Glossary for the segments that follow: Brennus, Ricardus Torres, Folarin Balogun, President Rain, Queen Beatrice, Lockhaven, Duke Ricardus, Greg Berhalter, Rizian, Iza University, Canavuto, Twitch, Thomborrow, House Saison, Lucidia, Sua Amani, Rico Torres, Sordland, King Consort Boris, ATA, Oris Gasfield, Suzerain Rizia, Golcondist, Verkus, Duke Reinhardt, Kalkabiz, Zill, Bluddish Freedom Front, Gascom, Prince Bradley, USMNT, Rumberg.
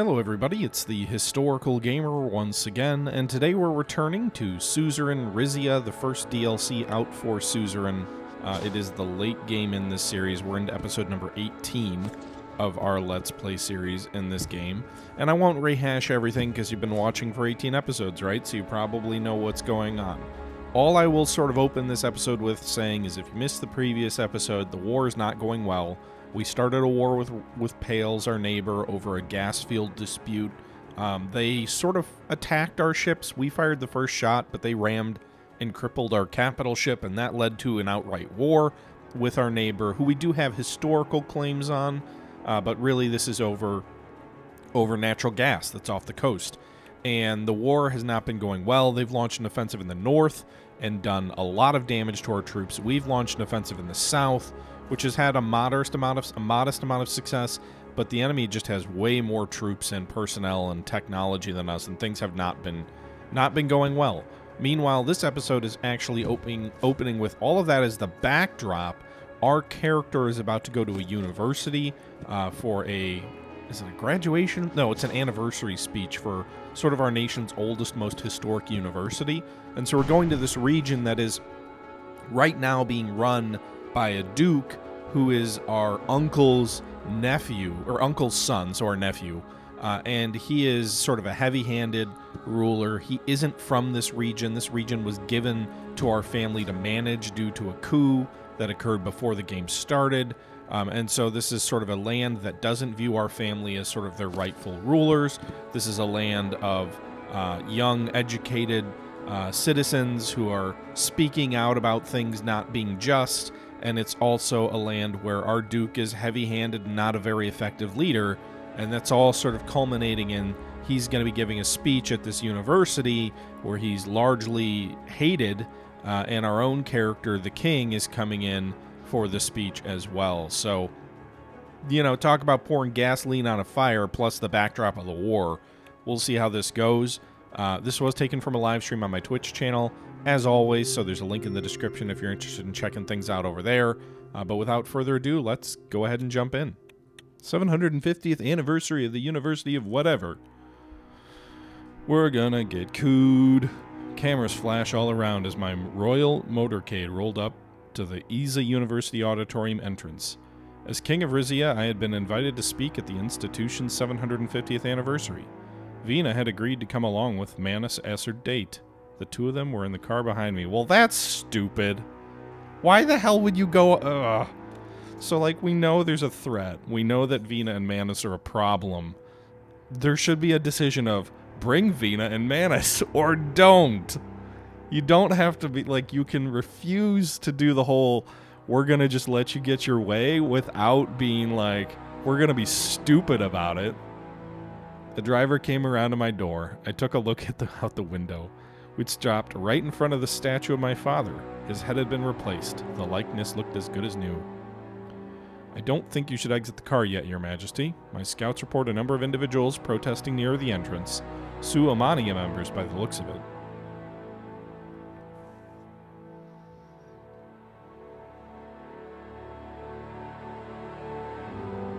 Hello everybody, it's the Historical Gamer once again, and today we're returning to Suzerain Rizia, the first DLC out for Suzerain. It is the late game in this series. We're into episode number 18 of our Let's Play series in this game. And I won't rehash everything because you've been watching for 18 episodes, right? So you probably know what's going on. All I will sort of open this episode with saying is if you missed the previous episode, the war is not going well. We started a war with Pales, our neighbor, over a Gasfield dispute. They sort of attacked our ships. We fired the first shot, but they rammed and crippled our capital ship, and that led to an outright war with our neighbor, who we do have historical claims on, but really this is over natural gas that's off the coast. And the war has not been going well. They've launched an offensive in the north and done a lot of damage to our troops. We've launched an offensive in the south, which has had a modest amount of success, but the enemy just has way more troops and personnel and technology than us, and things have not been going well. Meanwhile, this episode is actually opening with all of that as the backdrop. Our character is about to go to a university for a, is it a graduation? No, it's an anniversary speech for sort of our nation's oldest, most historic university. And so we're going to this region that is right now being run by a duke who is our uncle's nephew, or uncle's son, so our nephew, and he is sort of a heavy-handed ruler. He isn't from this region. This region was given to our family to manage due to a coup that occurred before the game started, and so this is sort of a land that doesn't view our family as sort of their rightful rulers. This is a land of young, educated citizens who are speaking out about things not being just, and it's also a land where our duke is heavy-handed and not a very effective leader, and that's all sort of culminating in he's going to be giving a speech at this university where he's largely hated, and our own character, the king, is coming in for the speech as well. So, you know, talk about pouring gasoline on a fire plus the backdrop of the war. We'll see how this goes. This was taken from a live stream on my Twitch channel, as always, so there's a link in the description if you're interested in checking things out over there. But without further ado, let's go ahead and jump in. 750th anniversary of the University of whatever. We're gonna get cooed. Cameras flash all around as my royal motorcade rolled up to the Iza University auditorium entrance. As King of Rizia, I had been invited to speak at the institution's 750th anniversary. Vina had agreed to come along with Manus as her date. The two of them were in the car behind me. Well, that's stupid. Why the hell would you go? Ugh. So, like, we know there's a threat. We know that Vina and Manus are a problem. There should be a decision of bring Vina and Manus or don't. You don't have to be, like, you can refuse to do the whole we're going to just let you get your way without being like, we're going to be stupid about it. The driver came around to my door. I took a look at out the window. We'd stopped right in front of the statue of my father. His head had been replaced. The likeness looked as good as new. I don't think you should exit the car yet, Your Majesty. My scouts report a number of individuals protesting near the entrance. Sua Amani members by the looks of it.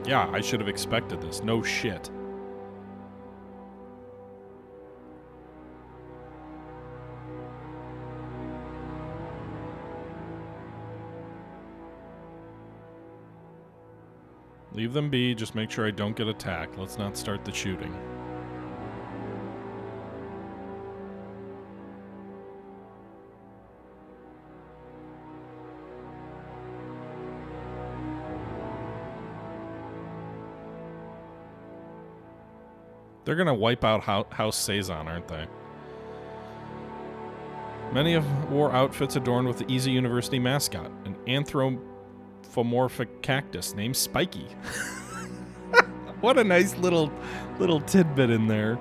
Yeah, I should have expected this. No shit. Leave them be, just make sure I don't get attacked. Let's not start the shooting. They're gonna wipe out House Saison, aren't they? Many of war outfits adorned with the Iza University mascot, an anthropomorphic cactus named Spiky. What a nice little tidbit in there.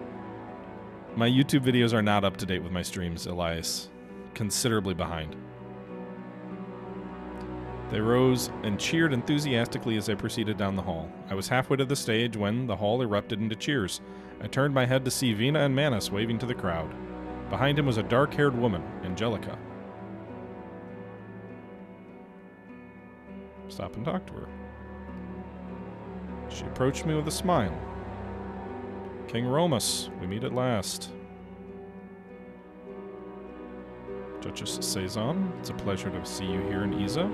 My YouTube videos are not up to date with my streams, Elias. Considerably behind. They rose and cheered enthusiastically as I proceeded down the hall. I was halfway to the stage when the hall erupted into cheers. I turned my head to see Vina and Manus waving to the crowd. Behind him was a dark-haired woman, Angelica. Stop and talk to her. She approached me with a smile. King Romus, we meet at last. Duchess Cezanne, it's a pleasure to see you here in Iza.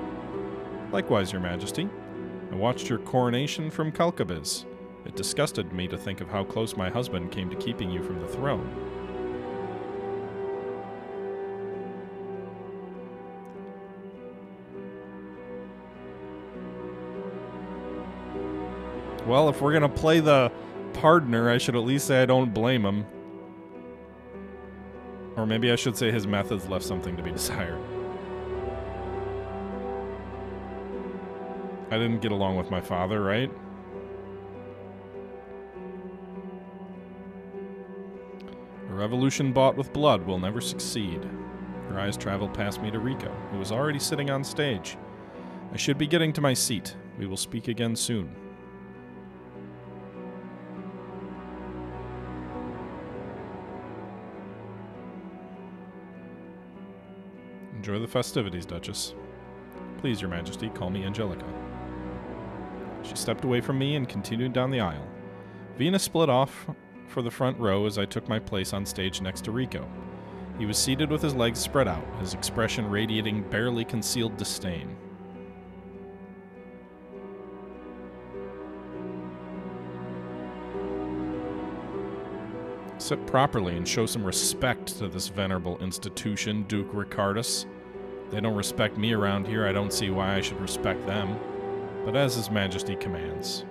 Likewise, Your Majesty. I watched your coronation from Kalkabiz. It disgusted me to think of how close my husband came to keeping you from the throne. Well, if we're gonna play the pardoner, I should at least say I don't blame him. Or maybe I should say his methods left something to be desired. I didn't get along with my father, right? A revolution bought with blood will never succeed. Her eyes traveled past me to Rico, who was already sitting on stage. I should be getting to my seat. We will speak again soon. Enjoy the festivities, Duchess. Please, Your Majesty, call me Angelica. She stepped away from me and continued down the aisle. Venus split off for the front row as I took my place on stage next to Rico. He was seated with his legs spread out, his expression radiating barely concealed disdain. Sit properly and show some respect to this venerable institution, Duke Ricardus. They don't respect me around here. I don't see why I should respect them. But as His Majesty commands.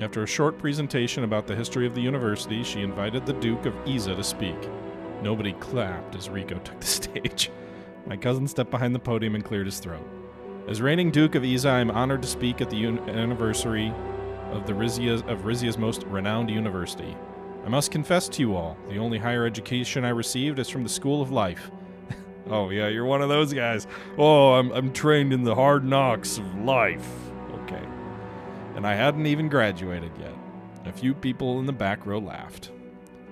After a short presentation about the history of the university, she invited the Duke of Iza to speak. Nobody clapped as Rico took the stage. My cousin stepped behind the podium and cleared his throat. As reigning Duke of Iza, I'm honored to speak at the anniversary of Rizia's most renowned university. I must confess to you all, the only higher education I received is from the School of Life. Oh yeah, you're one of those guys. Oh, I'm trained in the hard knocks of life. Okay. And I hadn't even graduated yet. A few people in the back row laughed.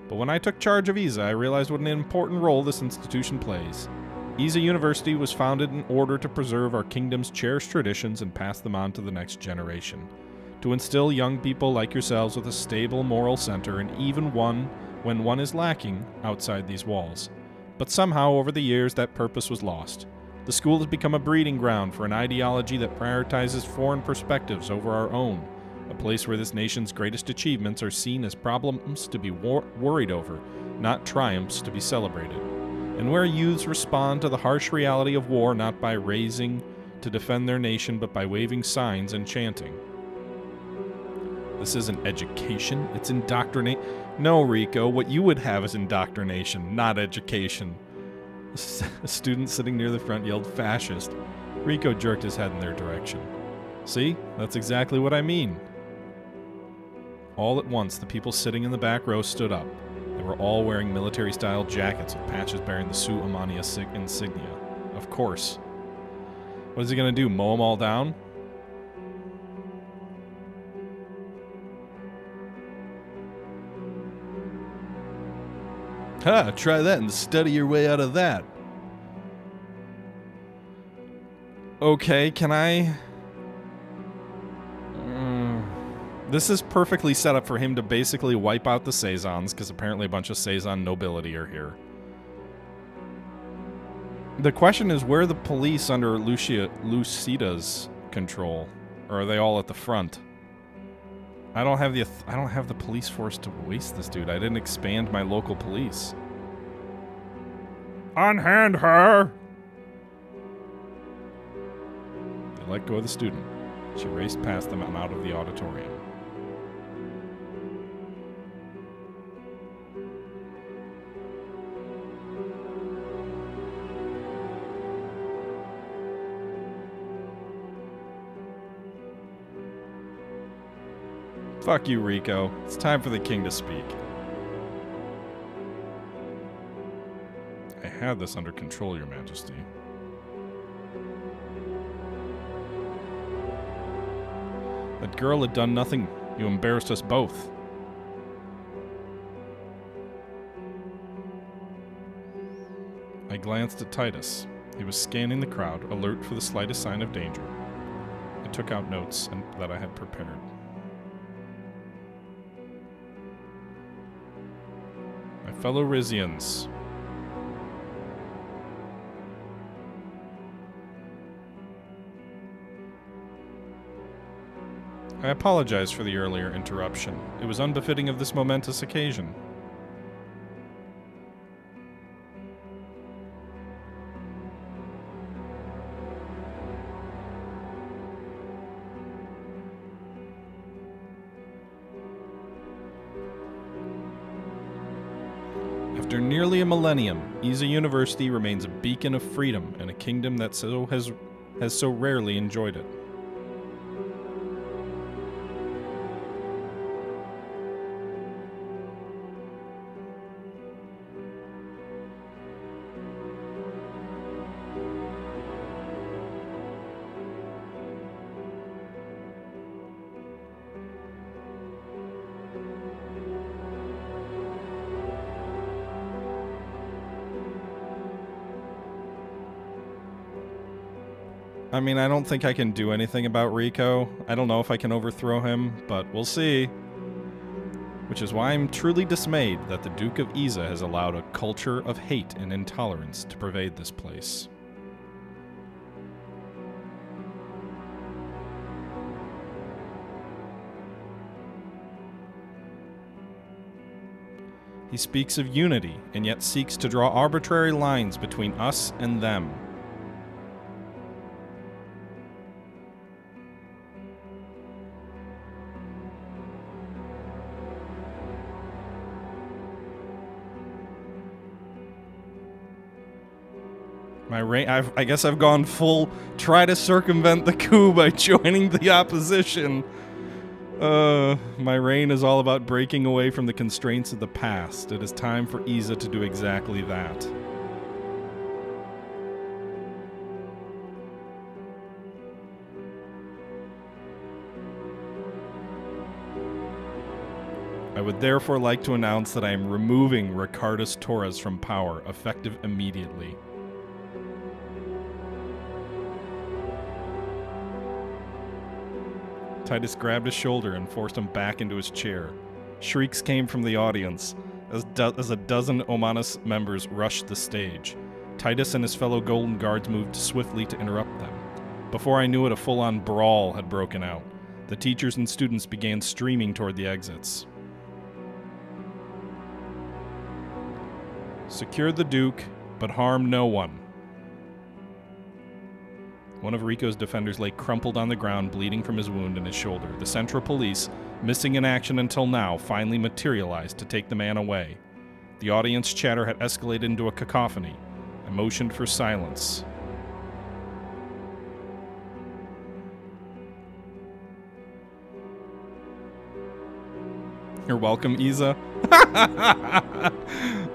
But when I took charge of Iza, I realized what an important role this institution plays. Iza University was founded in order to preserve our kingdom's cherished traditions and pass them on to the next generation. To instill young people like yourselves with a stable moral center, and even when one is lacking outside these walls. But somehow, over the years, that purpose was lost. The school has become a breeding ground for an ideology that prioritizes foreign perspectives over our own, a place where this nation's greatest achievements are seen as problems to be worried over, not triumphs to be celebrated, and where youths respond to the harsh reality of war not by raising to defend their nation, but by waving signs and chanting. This isn't education, it's indoctrinate. No, Rico, what you would have is indoctrination, not education. A student sitting near the front yelled, "Fascist." Rico jerked his head in their direction. See, that's exactly what I mean. All at once, the people sitting in the back row stood up. They were all wearing military-style jackets with patches bearing the Sua Amani insignia. Of course. What is he going to do, mow them all down? Ha! Try that and study your way out of that. Okay, can I... This is perfectly set up for him to basically wipe out the Saisons, because apparently a bunch of Saison nobility are here. The question is, where are the police under Lucida's control? Or are they all at the front? I don't have the police force to waste this dude. I didn't expand my local police. Unhand her! They let go of the student. She raced past them and out of the auditorium. Fuck you, Rico. It's time for the king to speak. I had this under control, Your Majesty. That girl had done nothing. You embarrassed us both. I glanced at Titus. He was scanning the crowd, alert for the slightest sign of danger. I took out notes that I had prepared. fellow Rizians. I apologize for the earlier interruption. It was unbefitting of this momentous occasion. After nearly a millennium, Iza University remains a beacon of freedom and a kingdom that has so rarely enjoyed it. I mean, I don't think I can do anything about Rico. I don't know if I can overthrow him, but we'll see. Which is why I'm truly dismayed that the Duke of Iza has allowed a culture of hate and intolerance to pervade this place. He speaks of unity, and yet seeks to draw arbitrary lines between us and them. I guess I've gone full try to circumvent the coup by joining the opposition. My reign is all about breaking away from the constraints of the past. It is time for Iza to do exactly that. I would therefore like to announce that I am removing Ricardus Torres from power, effective immediately. Titus grabbed his shoulder and forced him back into his chair. Shrieks came from the audience as a dozen Omanus members rushed the stage. Titus and his fellow Golden Guards moved swiftly to interrupt them. Before I knew it, a full-on brawl had broken out. The teachers and students began streaming toward the exits. Secure the Duke, but harm no one. One of Rico's defenders lay crumpled on the ground, bleeding from his wound in his shoulder. The Central Police, missing in action until now, finally materialized to take the man away. The audience chatter had escalated into a cacophony. I motioned for silence. You're welcome, Iza.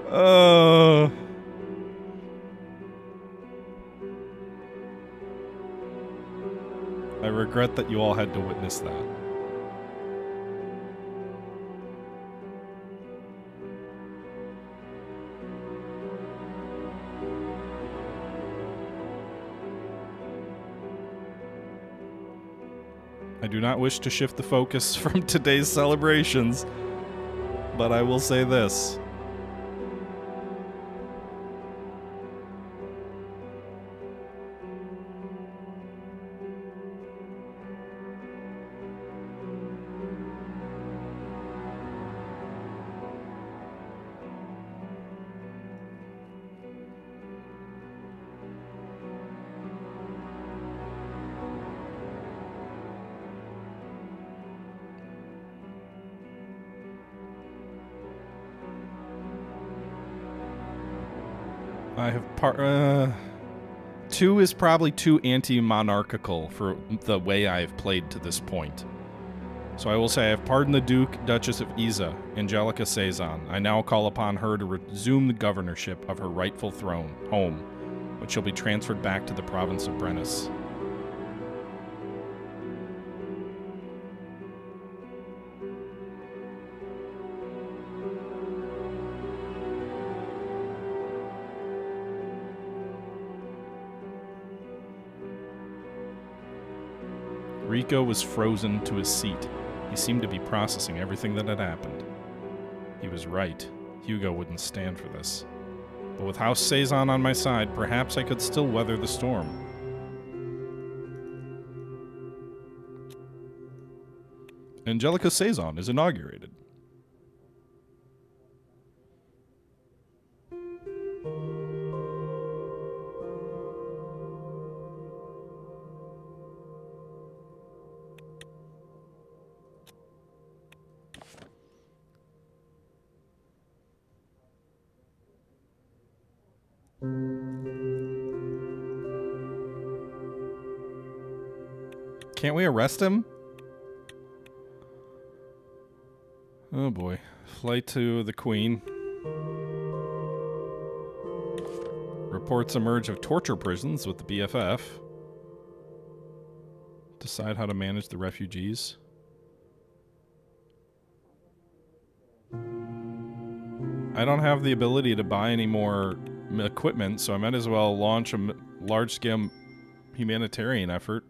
Oh... I regret that you all had to witness that. I do not wish to shift the focus from today's celebrations, but I will say this. Two is probably too anti-monarchical for the way I've played to this point. So I will say I have pardoned the Duke, Duchess of Iza, Angelica Saison. I now call upon her to resume the governorship of her rightful throne, home, which shall be transferred back to the province of Brennus. Rico was frozen to his seat. He seemed to be processing everything that had happened. He was right. Hugo wouldn't stand for this. But with House Saison on my side, perhaps I could still weather the storm. Angelica Saison is inaugurated. Can't we arrest him? Oh boy. Flight to the Queen. Reports emerge of torture prisons with the BFF. Decide how to manage the refugees. I don't have the ability to buy any more equipment, so I might as well launch a large-scale humanitarian effort.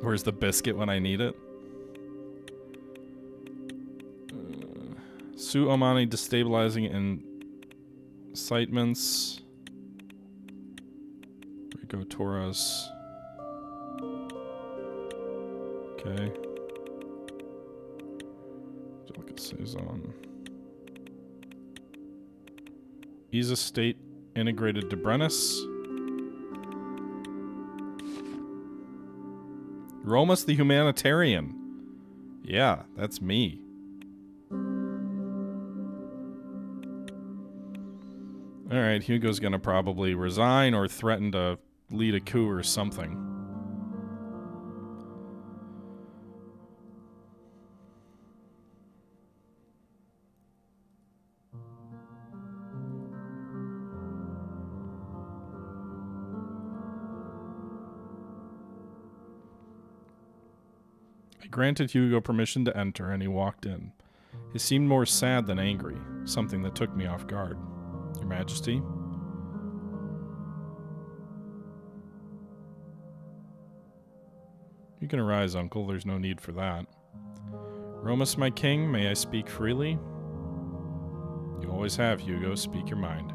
Where's the biscuit when I need it? Sua Amani destabilizing incitements. Rico Torres. Okay. Angelica Saison. Iza State integrated to Brennis. Romus the Humanitarian. Yeah, that's me. Alright, Hugo's gonna probably resign or threaten to lead a coup or something. Granted Hugo permission to enter, and he walked in. He seemed more sad than angry, something that took me off guard. Your Majesty? You can arise, Uncle. There's no need for that. Romus, my king, may I speak freely? You always have, Hugo. Speak your mind.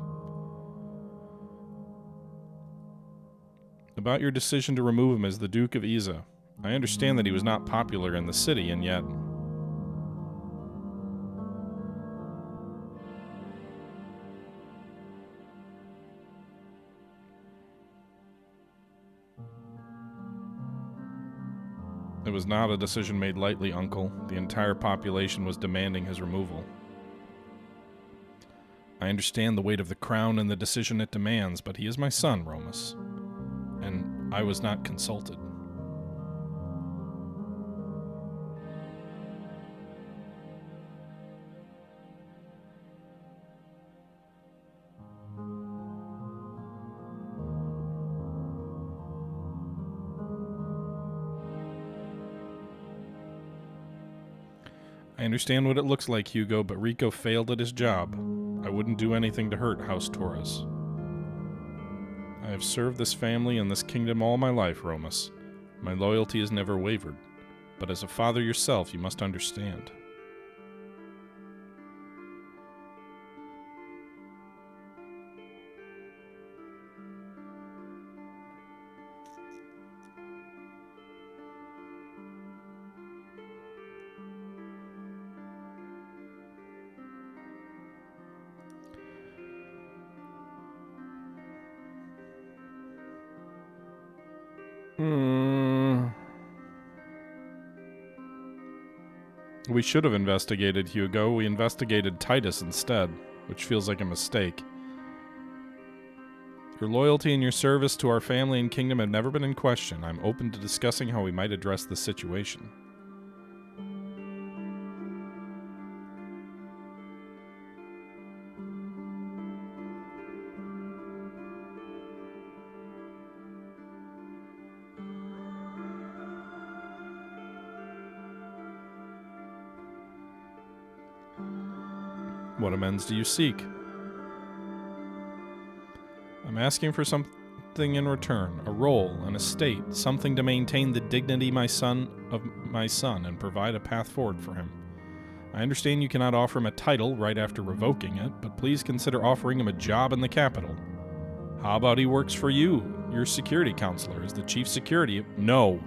About your decision to remove him as the Duke of Iza. I understand that he was not popular in the city, and yet... It was not a decision made lightly, Uncle. The entire population was demanding his removal. I understand the weight of the crown and the decision it demands, but he is my son, Romus, and I was not consulted. I understand what it looks like, Hugo, but Rico failed at his job. I wouldn't do anything to hurt House Torres. I have served this family and this kingdom all my life, Romus. My loyalty has never wavered, but as a father yourself, you must understand. We should have investigated Hugo. We investigated Titus instead, which feels like a mistake. Your loyalty and your service to our family and kingdom have never been in question. I'm open to discussing how we might address the situation. What amends do you seek? I'm asking for some something in return, a role, an estate, something to maintain the dignity of my son and provide a path forward for him. I understand you cannot offer him a title right after revoking it, but please consider offering him a job in the capital. How about he works for you? Your security counselor is the chief security. No.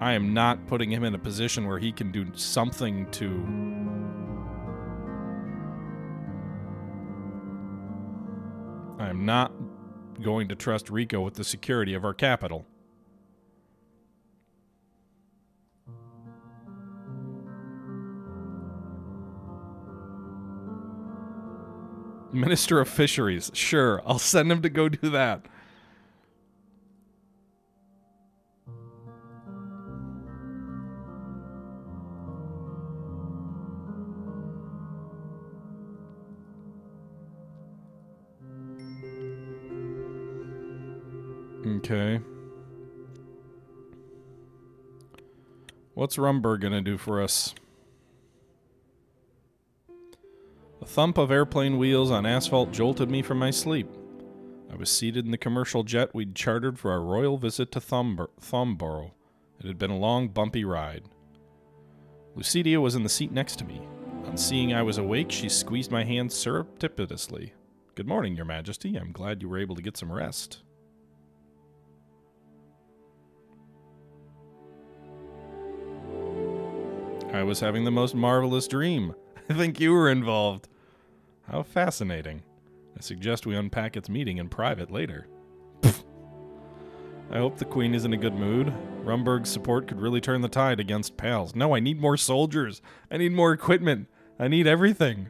I am not putting him in a position where he can do something to... I am not going to trust Rico with the security of our capital. Minister of Fisheries. Sure, I'll send him to go do that. Okay. What's Rumberg gonna do for us? A thump of airplane wheels on asphalt jolted me from my sleep. I was seated in the commercial jet we'd chartered for our royal visit to Thomborrow. It had been a long, bumpy ride. Lucidia was in the seat next to me. On seeing I was awake, she squeezed my hand surreptitiously. Good morning, Your Majesty. I'm glad you were able to get some rest. I was having the most marvelous dream. I think you were involved. How fascinating. I suggest we unpack its meeting in private later. Pfft. I hope the Queen is in a good mood. Rumberg's support could really turn the tide against Pales. No, I need more soldiers. I need more equipment. I need everything.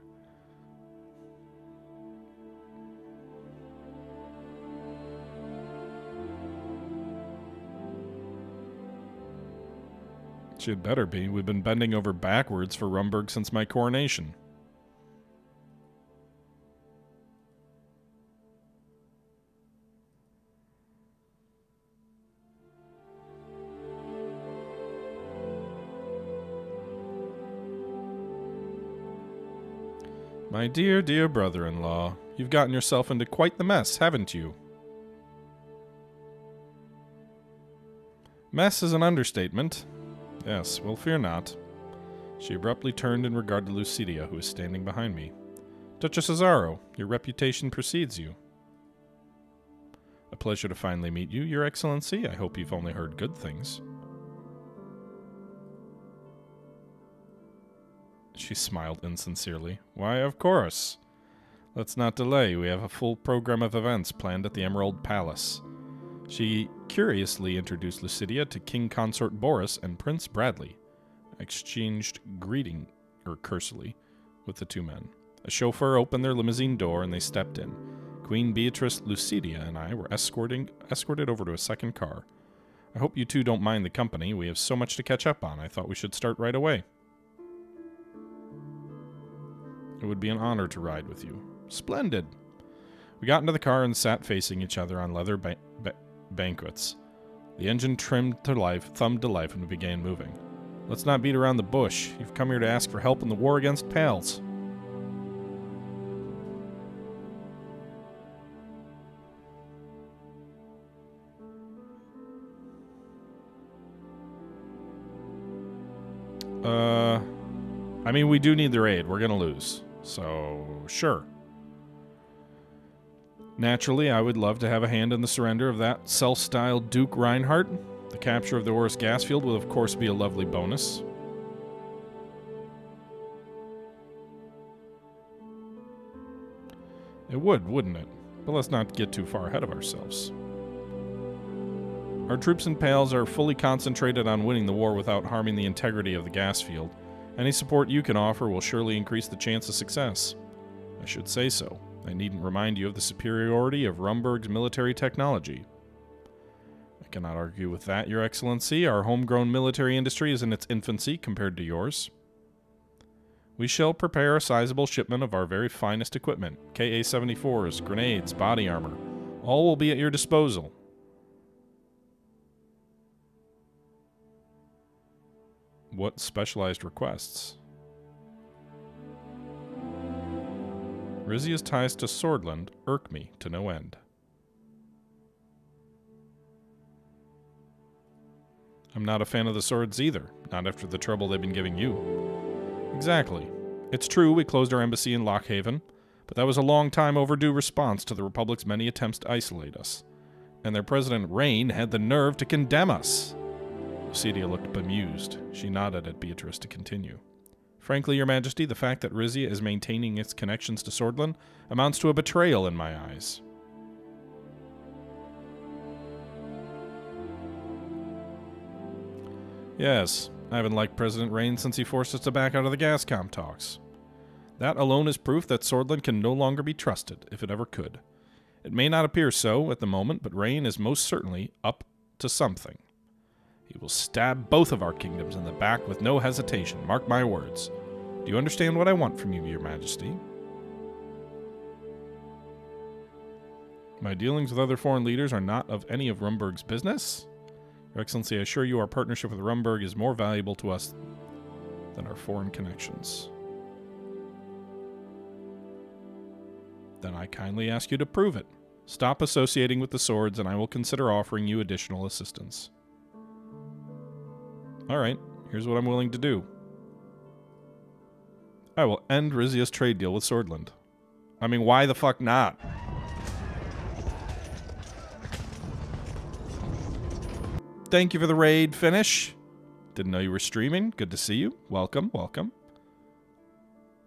She'd better be. We've been bending over backwards for Rumberg since my coronation. My dear, dear brother-in-law, you've gotten yourself into quite the mess, haven't you? Mess is an understatement. Yes, well, fear not. She abruptly turned in regard to Lucidia, who was standing behind me. Duchess Cezaro, your reputation precedes you. A pleasure to finally meet you, Your Excellency. I hope you've only heard good things. She smiled insincerely. Why, of course. Let's not delay. We have a full program of events planned at the Emerald Palace. She curiously introduced Lucidia to King Consort Boris and Prince Bradley, exchanged greeting, or cursorily, with the two men. A chauffeur opened their limousine door and they stepped in. Queen Beatrice, Lucidia, and I were escorted over to a second car. I hope you two don't mind the company. We have so much to catch up on. I thought we should start right away. It would be an honor to ride with you. Splendid. We got into the car and sat facing each other on leather banquettes. The engine thumbed to life, and we began moving. Let's not beat around the bush. You've come here to ask for help in the war against Pales. I mean, we do need their aid. We're gonna lose. So, sure. Naturally, I would love to have a hand in the surrender of that self-styled Duke Reinhardt. The capture of the Oris Gasfield will, of course, be a lovely bonus. It would, wouldn't it? But let's not get too far ahead of ourselves. Our troops and Pales are fully concentrated on winning the war without harming the integrity of the Gasfield. Any support you can offer will surely increase the chance of success. I should say so. I needn't remind you of the superiority of Rumberg's military technology. I cannot argue with that, Your Excellency. Our homegrown military industry is in its infancy compared to yours. We shall prepare a sizable shipment of our very finest equipment. KA-74s, grenades, body armor. All will be at your disposal. What specialized requests? Rizia's ties to Sordland irk me to no end. I'm not a fan of the swords either, not after the trouble they've been giving you. Exactly. It's true we closed our embassy in Lockhaven, but that was a long time overdue response to the Republic's many attempts to isolate us. And their President Rain had the nerve to condemn us. Lucidia looked bemused. She nodded at Beatrice to continue. Frankly, Your Majesty, the fact that Rizia is maintaining its connections to Sordland amounts to a betrayal in my eyes. Yes, I haven't liked President Rain since he forced us to back out of the Gascom talks. That alone is proof that Sordland can no longer be trusted, if it ever could. It may not appear so at the moment, but Rain is most certainly up to something. He will stab both of our kingdoms in the back with no hesitation, mark my words. Do you understand what I want from you, Your Majesty? My dealings with other foreign leaders are not of any of Rumberg's business. Your Excellency, I assure you our partnership with Rumberg is more valuable to us than our foreign connections. Then I kindly ask you to prove it. Stop associating with the swords, and I will consider offering you additional assistance. Alright, here's what I'm willing to do. I will end Rizia's trade deal with Sordland. I mean, why the fuck not? Thank you for the raid finish. Didn't know you were streaming. Good to see you. Welcome, welcome.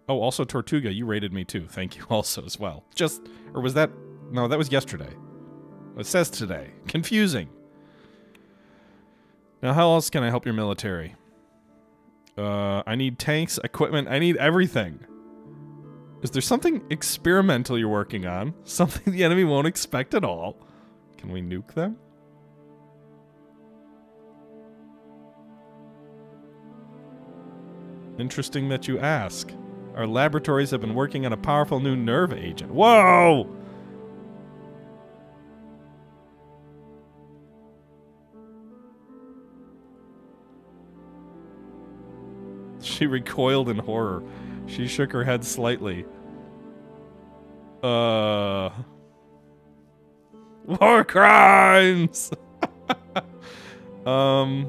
Oh, also Tortuga, you raided me too. Thank you also as well. Just, or was that... No, that was yesterday. It says today. Confusing. Now, how else can I help your military? I need tanks, equipment, I need everything. Is there something experimental you're working on? Something the enemy won't expect at all? Can we nuke them? Interesting that you ask. Our laboratories have been working on a powerful new nerve agent. Whoa! She recoiled in horror. She shook her head slightly. War crimes! That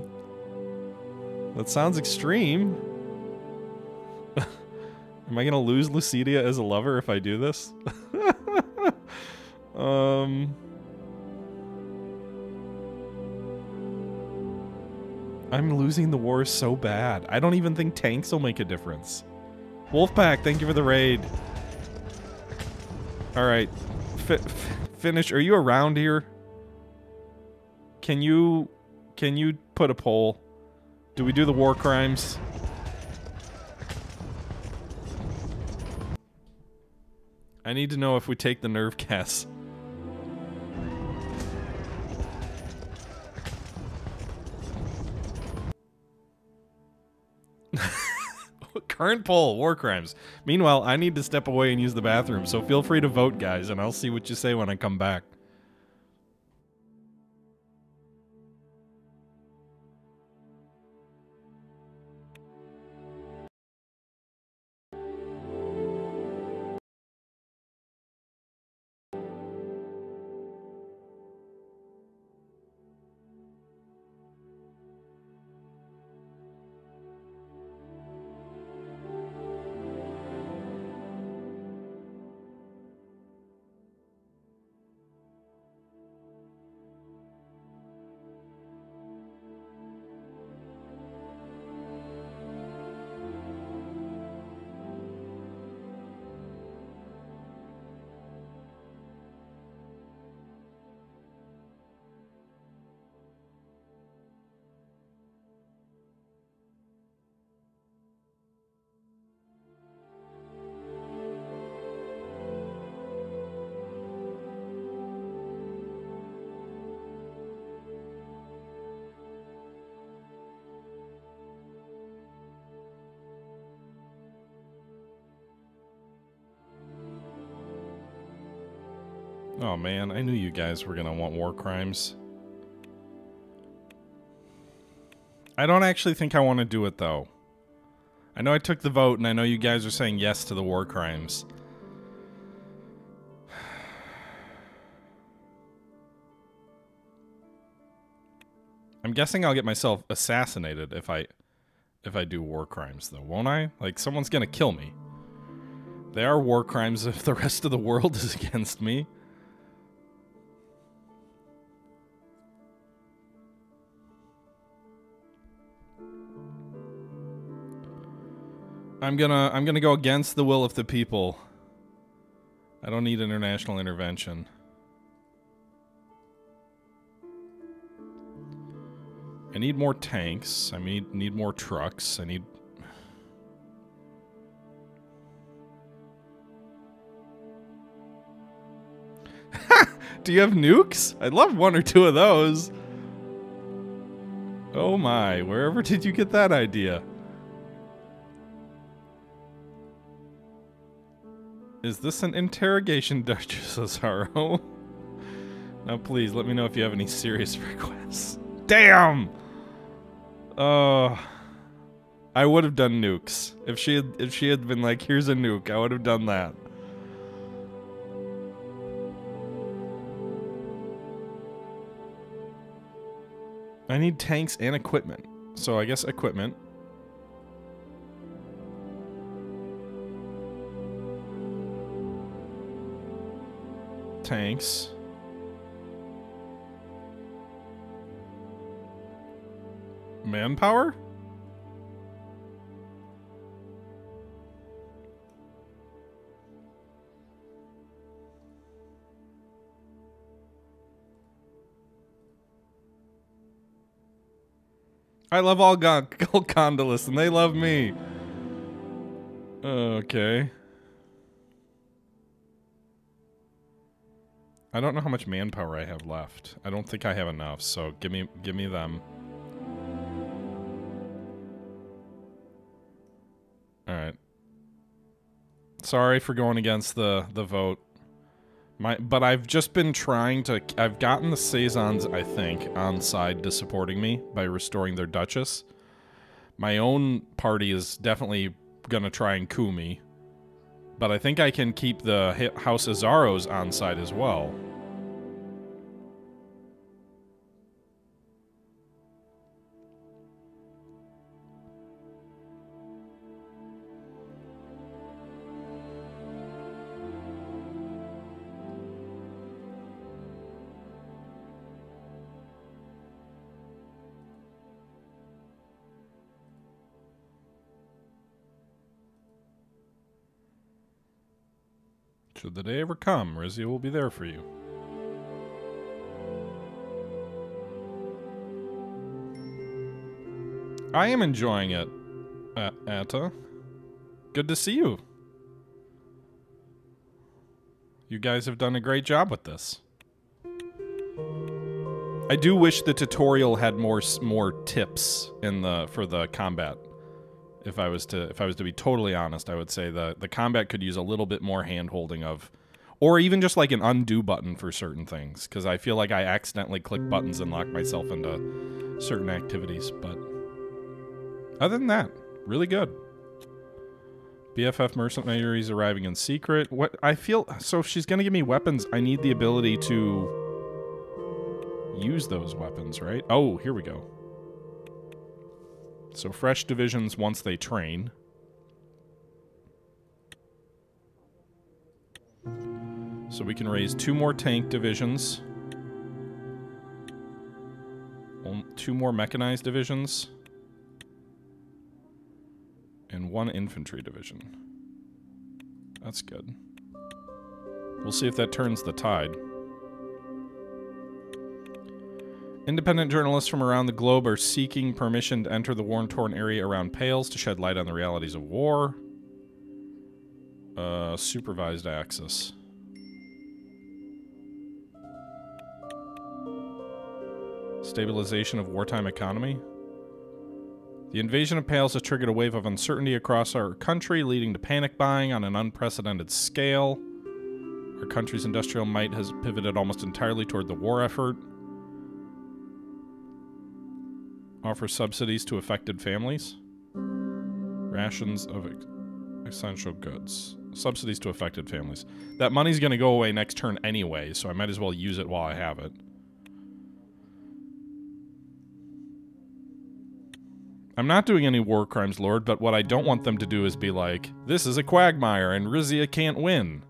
sounds extreme. Am I gonna lose Lucidia as a lover if I do this? I'm losing the war so bad. I don't even think tanks will make a difference. Wolfpack, thank you for the raid. Alright. Finish. Are you around here? Can you put a poll? Do we do the war crimes? I need to know if we take the nerve gas. Current poll, war crimes. Meanwhile, I need to step away and use the bathroom, so feel free to vote, guys, and I'll see what you say when I come back. Oh man, I knew you guys were gonna want war crimes. I don't actually think I want to do it though. I know I took the vote and I know you guys are saying yes to the war crimes. I'm guessing I'll get myself assassinated if I do war crimes, though, won't I? Like, someone's gonna kill me. They are war crimes if the rest of the world is against me. I'm gonna go against the will of the people. I don't need international intervention. I need more tanks. I need more trucks. I need... Do you have nukes? I'd love one or two of those. Oh my, wherever did you get that idea? Is this an interrogation, Duchess Cesaro? Now please, let me know if you have any serious requests. Damn! I would have done nukes. If she had been like, here's a nuke, I would have done that. I need tanks and equipment. So I guess equipment. Tanks. Manpower? I love all Golcondists, and they love me. Okay. I don't know how much manpower I have left. I don't think I have enough, so give me them. Alright. Sorry for going against the vote. But I've just been trying to... I've gotten the Saisons, I think, on side to supporting me by restoring their Duchess. My own party is definitely going to try and coup me. But I think I can keep the House Cesaro's on side as well. Should the day ever come, Rizia will be there for you. I am enjoying it, ATA. Good to see you. You guys have done a great job with this. I do wish the tutorial had more tips for the combat. If I was to be totally honest, I would say the combat could use a little bit more hand-holding of, or even just like an undo button for certain things, because I feel like I accidentally click buttons and lock myself into certain activities, but other than that, really good. BFF mercenaries arriving in secret. What I feel, so if she's going to give me weapons, I need the ability to use those weapons, right? Oh, here we go. So fresh divisions once they train. So we can raise 2 more tank divisions. 2 more mechanized divisions. And 1 infantry division. That's good. We'll see if that turns the tide. Independent journalists from around the globe are seeking permission to enter the war-torn area around Pales to shed light on the realities of war. Supervised access. Stabilization of wartime economy. The invasion of Pales has triggered a wave of uncertainty across our country, leading to panic buying on an unprecedented scale. Our country's industrial might has pivoted almost entirely toward the war effort. Offer subsidies to affected families. Rations of essential goods. Subsidies to affected families. That money's going to go away next turn anyway, so I might as well use it while I have it. I'm not doing any war crimes, Lord, but what I don't want them to do is be like, this is a quagmire and Rizia can't win.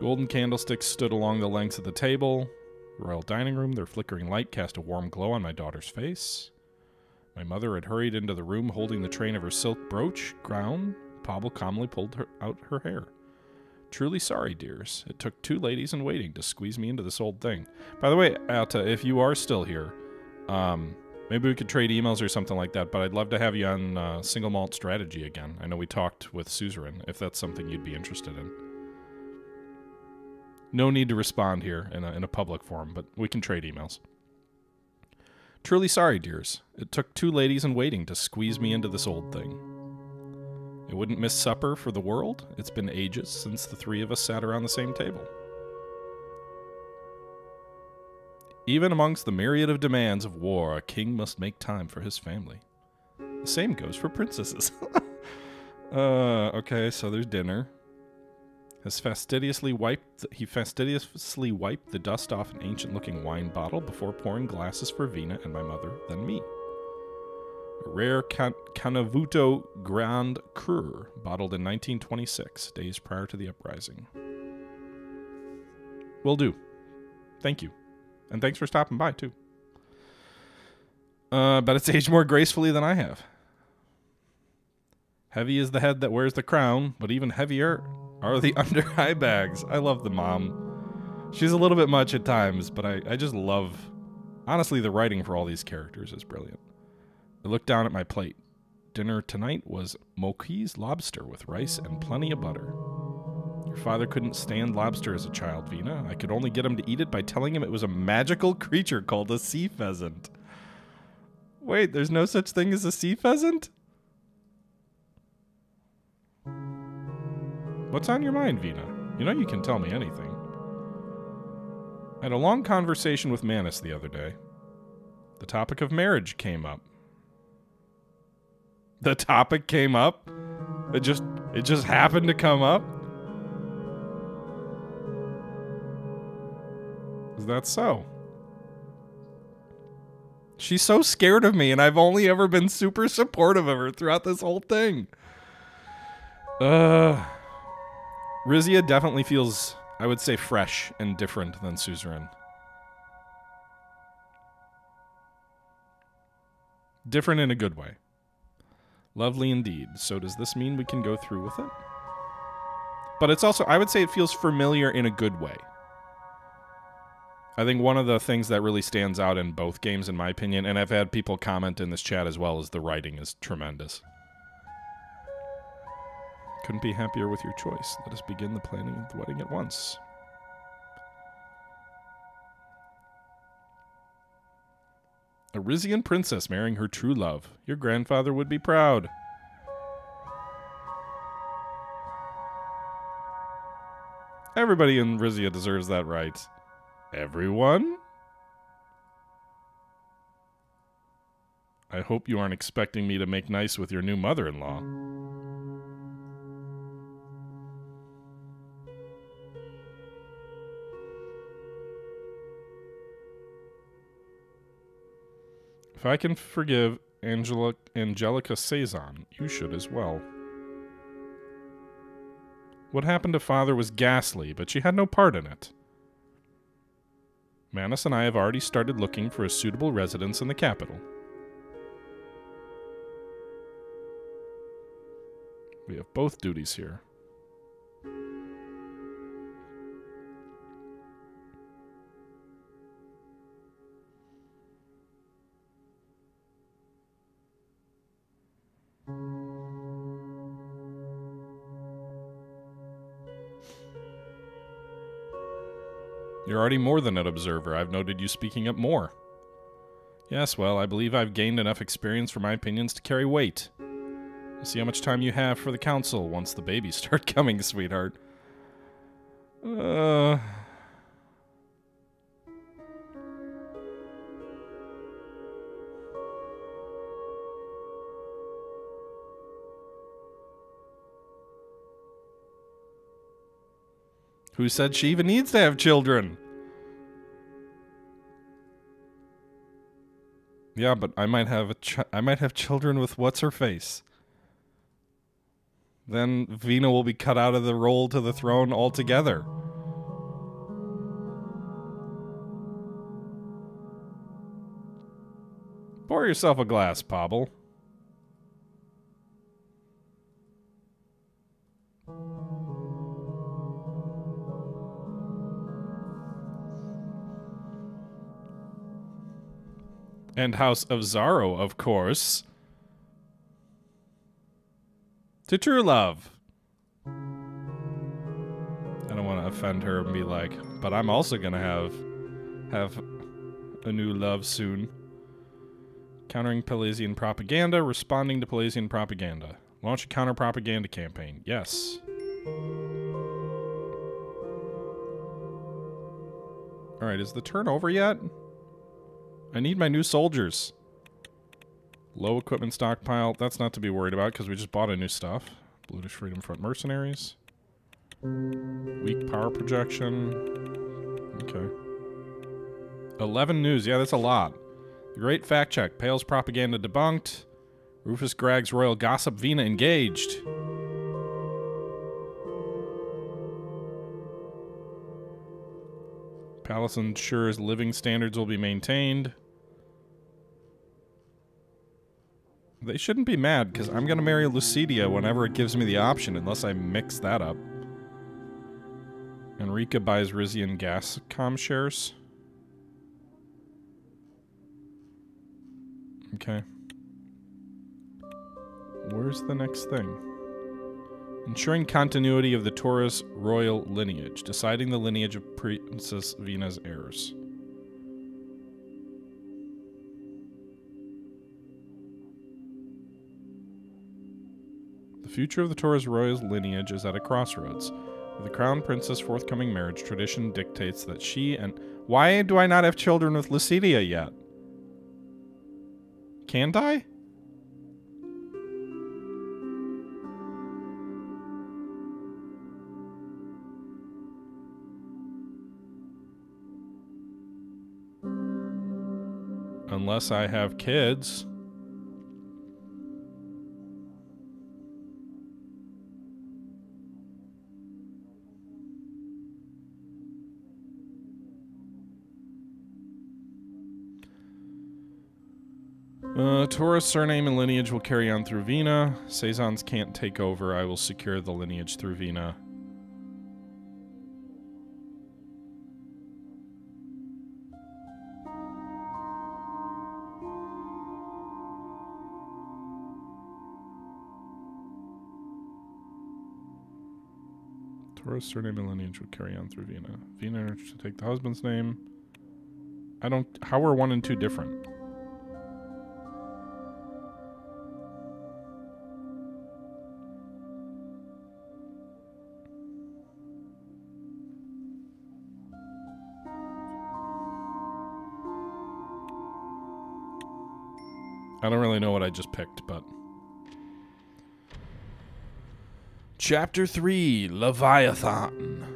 Golden candlesticks stood along the lengths of the table. The royal dining room, their flickering light cast a warm glow on my daughter's face. My mother had hurried into the room holding the train of her silk brooch, crown. Pavel calmly pulled out her hair. Truly sorry, dears. It took two ladies in waiting to squeeze me into this old thing. By the way, Ata, if you are still here, maybe we could trade emails or something like that, but I'd love to have you on single malt strategy again. I know we talked with Suzerain, if that's something you'd be interested in. No need to respond here in a public forum, but we can trade emails. Truly sorry, dears. It took two ladies in waiting to squeeze me into this old thing. I wouldn't miss supper for the world. It's been ages since the three of us sat around the same table. Even amongst the myriad of demands of war, a king must make time for his family. The same goes for princesses. Okay, so there's dinner. He fastidiously wiped the dust off an ancient-looking wine bottle before pouring glasses for Vina and my mother, then me. A rare Canavuto Grand Cru, bottled in 1926, days prior to the uprising. Will do. Thank you. And thanks for stopping by, too. But it's aged more gracefully than I have. Heavy is the head that wears the crown, but even heavier are the under-eye bags. I love the mom. She's a little bit much at times, but I just love... Honestly, the writing for all these characters is brilliant. I looked down at my plate. Dinner tonight was Moquise lobster with rice and plenty of butter. Your father couldn't stand lobster as a child, Vina. I could only get him to eat it by telling him it was a magical creature called a sea pheasant. Wait, there's no such thing as a sea pheasant? What's on your mind, Vina? You know you can tell me anything. I had a long conversation with Manus the other day. The topic of marriage came up. The topic came up? It just happened to come up? Is that so? She's so scared of me, and I've only ever been super supportive of her throughout this whole thing. Rizia definitely feels, I would say, fresh and different than Suzerain. Different in a good way. Lovely indeed. So does this mean we can go through with it? But it's also, I would say it feels familiar in a good way. I think one of the things that really stands out in both games, in my opinion, and I've had people comment in this chat as well, is the writing is tremendous. Couldn't be happier with your choice. Let us begin the planning of the wedding at once. A Rizian princess marrying her true love. Your grandfather would be proud. Everybody in Rizia deserves that right. Everyone? I hope you aren't expecting me to make nice with your new mother-in-law. If I can forgive Angelica Saison, you should as well. What happened to father was ghastly, but she had no part in it. Manus and I have already started looking for a suitable residence in the capital. We have both duties here. You're already more than an observer. I've noted you speaking up more. Yes, well, I believe I've gained enough experience for my opinions to carry weight. We'll see how much time you have for the council once the babies start coming, sweetheart. Who said she even needs to have children? Yeah, but I might have children with what's her face. Then Vina will be cut out of the roll to the throne altogether. Pour yourself a glass, Pobble. And House of Zaro, of course. To true love. I don't want to offend her and be like, but I'm also going to have a new love soon. Countering Pelasian propaganda, responding to Pelasian propaganda. Launch a counter-propaganda campaign. Yes. Alright, is the turn over yet? I need my new soldiers. Low equipment stockpile. That's not to be worried about because we just bought a new stuff. Bluddish Freedom Front mercenaries. Weak power projection. Okay. 11 news. Yeah, that's a lot. The Great Fact Check. Pales propaganda debunked. Rufus Gragg's royal gossip. Vina engaged. Palace ensures living standards will be maintained. They shouldn't be mad, because I'm going to marry Lucidia whenever it gives me the option, unless I mix that up. Enrica buys Rizian Gascom shares. Okay. Where's the next thing? Ensuring continuity of the Torres royal lineage. Deciding the lineage of Princess Vina's heirs. The future of the Torres royal lineage is at a crossroads. With the crown princess' forthcoming marriage, tradition dictates that she and... Why do I not have children with Lucidia yet? Can't I? Unless I have kids. Torah's surname and lineage will carry on through Vina. Saisons can't take over. I will secure the lineage through Vina. Torah's surname and lineage will carry on through Vina. Vina should take the husband's name. I don't... How are 1 and 2 different? I don't really know what I just picked, but... Chapter 3, Leviathan.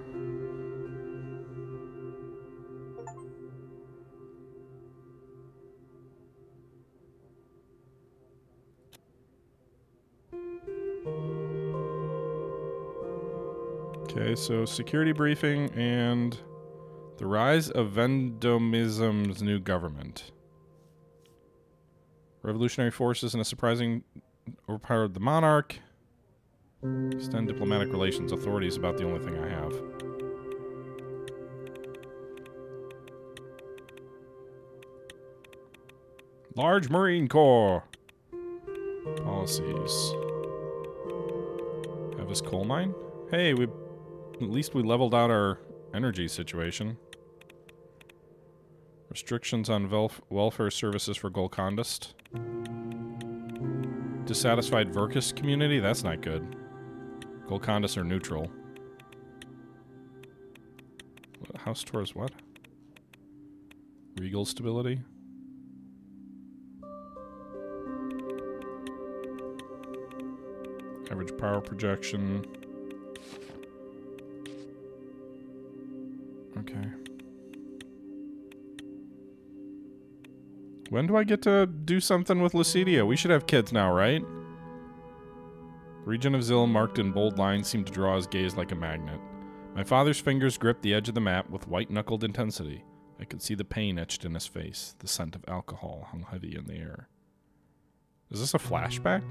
Okay, so security briefing and the rise of Vendomism's new government. Revolutionary forces and a surprising overpowered the monarch. Extend diplomatic relations. Authority is about the only thing I have. Large Marine Corps. Policies. Have this coal mine? Hey, we at least we leveled out our energy situation. Restrictions on welfare services for Golcondist. Dissatisfied Verkus community? That's not good. Golcondist are neutral. What, House Torres what? Regal stability? Average power projection. Okay. When do I get to do something with Lucidia? We should have kids now, right? The region of Zill marked in bold lines seemed to draw his gaze like a magnet. My father's fingers gripped the edge of the map with white-knuckled intensity. I could see the pain etched in his face. The scent of alcohol hung heavy in the air. Is this a flashback?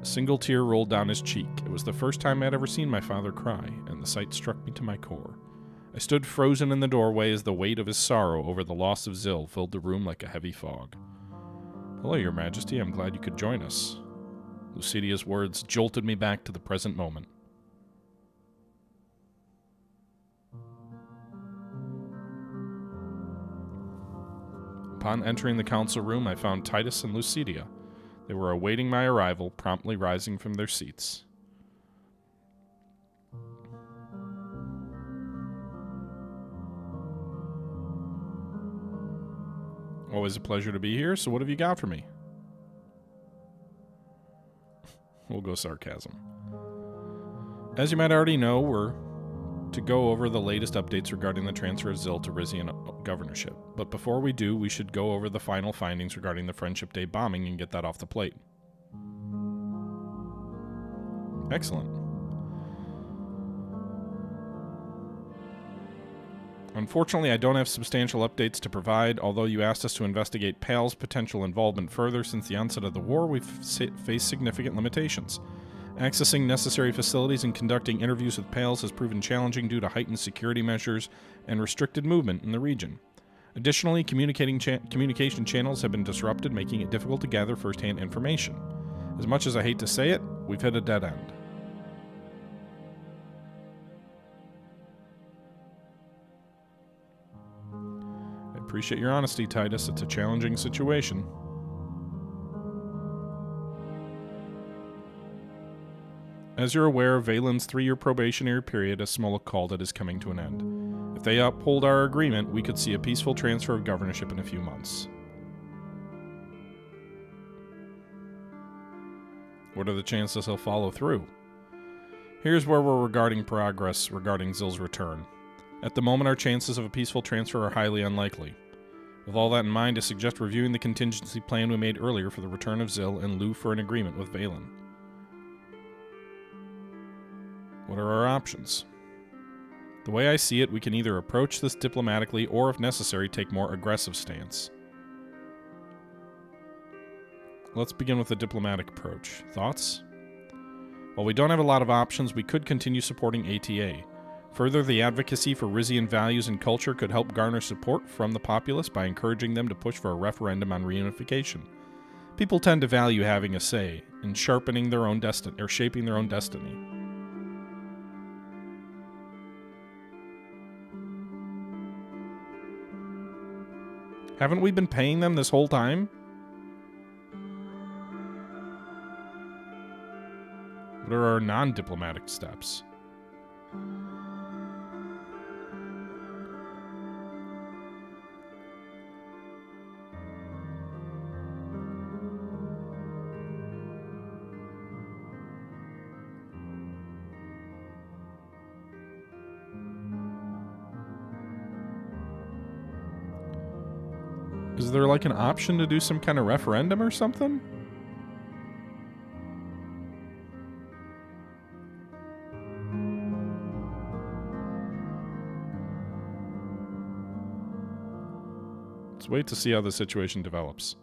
A single tear rolled down his cheek. It was the first time I'd ever seen my father cry, and the sight struck me to my core. I stood frozen in the doorway as the weight of his sorrow over the loss of Zill filled the room like a heavy fog. Hello, Your Majesty. I'm glad you could join us. Lucidia's words jolted me back to the present moment. Upon entering the council room, I found Titus and Lucidia. They were awaiting my arrival, promptly rising from their seats. Always a pleasure to be here, so what have you got for me? We'll go sarcasm. As you might already know, we're to go over the latest updates regarding the transfer of Zill to Rizian governorship. But before we do, we should go over the final findings regarding the Friendship Day bombing and get that off the plate. Excellent. Unfortunately, I don't have substantial updates to provide, although you asked us to investigate Pales' potential involvement further. Since the onset of the war, we've faced significant limitations. Accessing necessary facilities and conducting interviews with Pales has proven challenging due to heightened security measures and restricted movement in the region. Additionally, communication channels have been disrupted, making it difficult to gather first-hand information. As much as I hate to say it, we've hit a dead end. Appreciate your honesty, Titus. It's a challenging situation. As you're aware, Valen's 3-year probationary period, as Smolik called it, is coming to an end. If they uphold our agreement, we could see a peaceful transfer of governorship in a few months. What are the chances he'll follow through? Here's where we're regarding progress regarding Zill's return. At the moment, our chances of a peaceful transfer are highly unlikely. With all that in mind, I suggest reviewing the contingency plan we made earlier for the return of Zill in lieu for an agreement with Valen. What are our options? The way I see it, we can either approach this diplomatically or, if necessary, take more aggressive stance. Let's begin with the diplomatic approach. Thoughts? While we don't have a lot of options, we could continue supporting ATA. Further, the advocacy for Rizian values and culture could help garner support from the populace by encouraging them to push for a referendum on reunification. People tend to value having a say in sharpening their own destiny or shaping their own destiny. Haven't we been paying them this whole time? What are our non-diplomatic steps? Is there like an option to do some kind of referendum or something? Let's wait to see how the situation develops.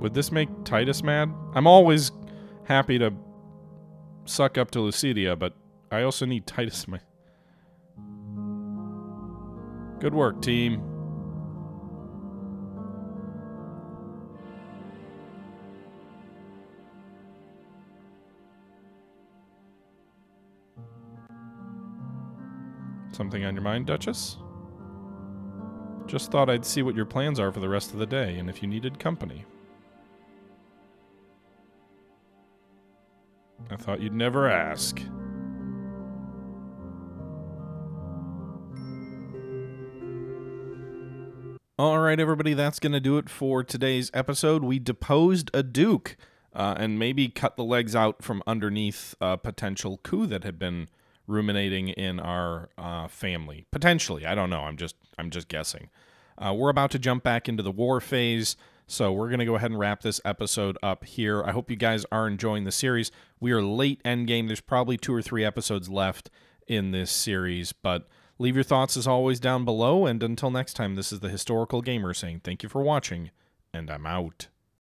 Would this make Titus mad? I'm always happy to suck up to Lucidia, but I also need Titus. Good work, team. Something on your mind, Duchess? Just thought I'd see what your plans are for the rest of the day, and if you needed company. I thought you'd never ask. Alright everybody, that's going to do it for today's episode. We deposed a duke, and maybe cut the legs out from underneath a potential coup that had been ruminating in our family. Potentially, I don't know, I'm just guessing. We're about to jump back into the war phase, so we're going to go ahead and wrap this episode up here. I hope you guys are enjoying the series. We are late endgame. There's probably 2 or 3 episodes left in this series, but leave your thoughts as always down below, and until next time, this is the Historical Gamer saying thank you for watching, and I'm out.